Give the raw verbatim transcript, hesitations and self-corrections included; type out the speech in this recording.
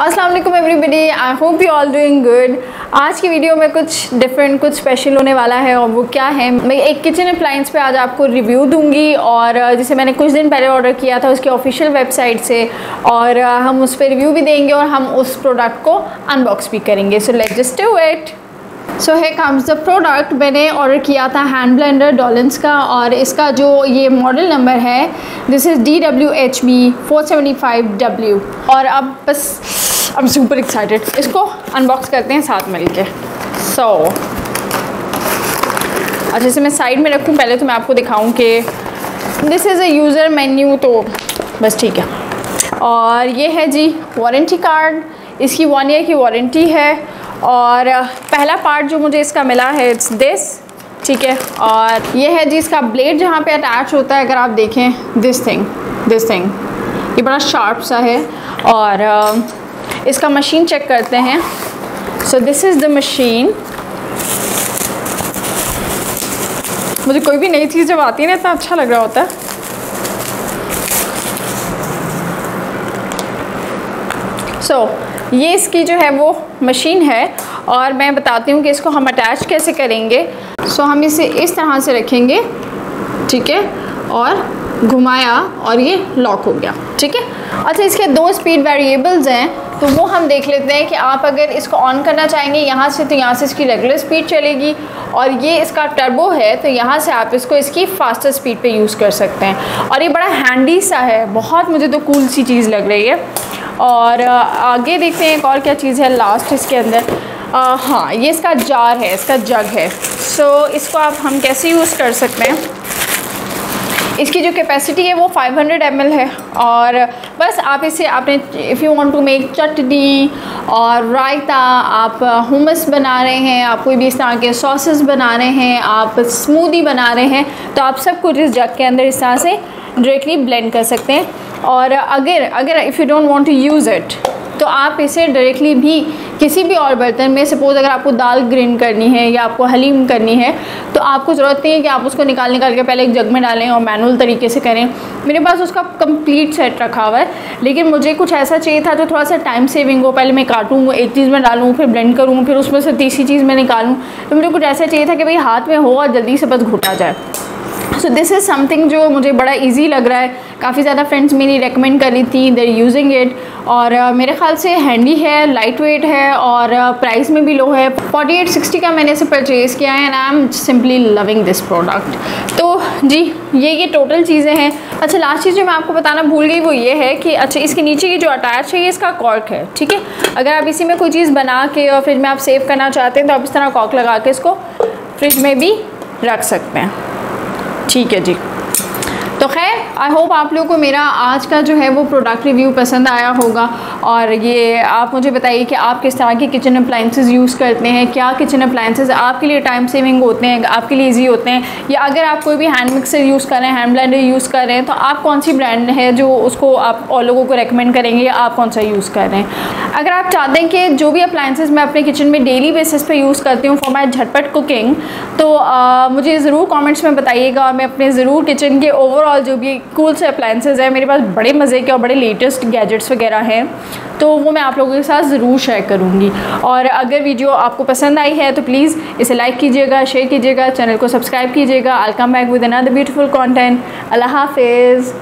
अस्सलाम वालेकुम everybody, I hope you all doing good. आज की वीडियो में कुछ डिफरेंट कुछ स्पेशल होने वाला है और वो क्या है, मैं एक किचन अप्लायंस पे आज आपको रिव्यू दूंगी और जिसे मैंने कुछ दिन पहले ऑर्डर किया था उसकी ऑफिशियल वेबसाइट से, और हम उस पर रिव्यू भी देंगे और हम उस प्रोडक्ट को अनबॉक्स भी करेंगे। So let's just do it. So here comes the product. मैंने ऑर्डर किया था हैंड ब्लेंडर डोलेंस का और इसका जो ये मॉडल नंबर है this is D W H B four seven five W. और अब बस आई एम सुपर एक्साइटेड, इसको अनबॉक्स करते हैं साथ मिलके। सो so, अच्छा इसे मैं साइड में रखूँ, पहले तो मैं आपको दिखाऊँ कि this is a user menu, तो बस ठीक है। और ये है जी वारंटी कार्ड, इसकी वन ईयर की वारंटी है। और पहला पार्ट जो मुझे इसका मिला है इट्स दिस, ठीक है। और ये है जी इसका ब्लेड जहाँ पे अटैच होता है, अगर आप देखें दिस थिंग दिस थिंग ये बड़ा शार्प सा है। और इसका मशीन चेक करते हैं। So this is the machine. मुझे कोई भी नई चीज़ जब आती है ना इतना अच्छा लग रहा होता है। सो so, ये इसकी जो है वो मशीन है और मैं बताती हूँ कि इसको हम अटैच कैसे करेंगे। सो so, हम इसे इस तरह से रखेंगे, ठीक है, और घुमाया और ये लॉक हो गया, ठीक है। अच्छा इसके दो स्पीड वेरिएबल्स हैं तो वो हम देख लेते हैं कि आप अगर इसको ऑन करना चाहेंगे यहाँ से तो यहाँ से इसकी रेगुलर स्पीड चलेगी, और ये इसका टर्बो है तो यहाँ से आप इसको इसकी फास्टर स्पीड पे यूज़ कर सकते हैं। और ये बड़ा हैंडी सा है, बहुत मुझे तो कूल सी चीज़ लग रही है। और आगे देखते हैं एक और क्या चीज़ है लास्ट इसके अंदर। आ, हाँ ये इसका जार है, इसका जग है। सो so, इसको आप हम कैसे यूज़ कर सकते हैं। इसकी जो कैपेसिटी है वो फाइव हंड्रेड एम एल है और बस आप इसे आपने if you want to make chutney और रायता, आप हुमस बना रहे हैं, आप कोई भी इस तरह के सॉसेस बना रहे हैं, आप स्मूदी बना रहे हैं, तो आप सब कुछ इस जग के अंदर इस तरह से डायरेक्टली ब्लेंड कर सकते हैं। और अगर अगर if you don't want to use it तो आप इसे डायरेक्टली भी किसी भी और बर्तन में, सपोज़ अगर आपको दाल ग्राइंड करनी है या आपको हलीम करनी है, तो आपको ज़रूरत नहीं है कि आप उसको निकाल निकाल के पहले एक जग में डालें और मैनुअल तरीके से करें। मेरे पास उसका कंप्लीट सेट रखा हुआ है, लेकिन मुझे कुछ ऐसा चाहिए था जो थोड़ा सा टाइम सेविंग हो। पहले मैं काटूँ, वो एक चीज़ में डालूँ, फिर ब्लेंड करूँ, फिर उसमें से तीसरी चीज़ में निकालूँ, तो मुझे कुछ ऐसा चाहिए था कि भाई हाथ में हो और जल्दी से बस घुटा जाए। सो दिस इज़ समथिंग जो मुझे बड़ा इजी लग रहा है। काफ़ी ज़्यादा फ्रेंड्स मेरी रेकमेंड कर रही थी, देर यूजिंग इट, और uh, मेरे ख्याल से हैंडी है, लाइट वेट है और uh, प्राइस में भी लो है। फोर्टी एट सिक्सटी का मैंने इसे परचेज़ किया है and I am simply loving this product. तो जी ये ये टोटल चीज़ें हैं। अच्छा लास्ट चीज़ जो मैं आपको बताना भूल गई वो ये है कि अच्छा इसके नीचे ये जो अटैच है ये इसका कॉर्क है, ठीक है। अगर आप इसी में कोई चीज़ बना के और फ्रिज में आप सेव करना चाहते हैं तो आप इस तरह कॉर्क लगा के इसको फ्रिज में भी रख सकते हैं, ठीक है जी। तो खैर आई होप आप लोगों को मेरा आज का जो है वो प्रोडक्ट रिव्यू पसंद आया होगा। और ये आप मुझे बताइए कि आप किस तरह के किचन अप्लायंसेस यूज़ करते हैं, क्या किचन अप्लायंसेस आपके लिए टाइम सेविंग होते हैं, आपके लिए इजी होते हैं, या अगर आप कोई भी हैंड मिक्सर यूज़ कर रहे हैं, हैंड ब्लेंडर यूज़ कर रहे हैं, तो आप कौन सी ब्रांड है जो उसको आप और लोगों को रेकमेंड करेंगे, आप कौन सा यूज़ कर रहे हैं। अगर आप चाहते हैं कि जो भी अप्लायंसेस मैं अपने किचन में डेली बेसिस पर यूज़ करती हूँ फॉर माई झटपट कुकिंग, तो आ, मुझे ज़रूर कॉमेंट्स में बताइएगा और मैं अपने ज़रूर किचन के ओवरऑल और जो भी कूल से अप्लायंसेज हैं, मेरे पास बड़े मज़े के और बड़े लेटेस्ट गैजेट्स वगैरह हैं, तो वो मैं आप लोगों के साथ ज़रूर शेयर करूँगी। और अगर वीडियो आपको पसंद आई है तो प्लीज़ इसे लाइक कीजिएगा, शेयर कीजिएगा, चैनल को सब्सक्राइब कीजिएगा। I will come back with another beautiful content. अल्लाह हाफिज़।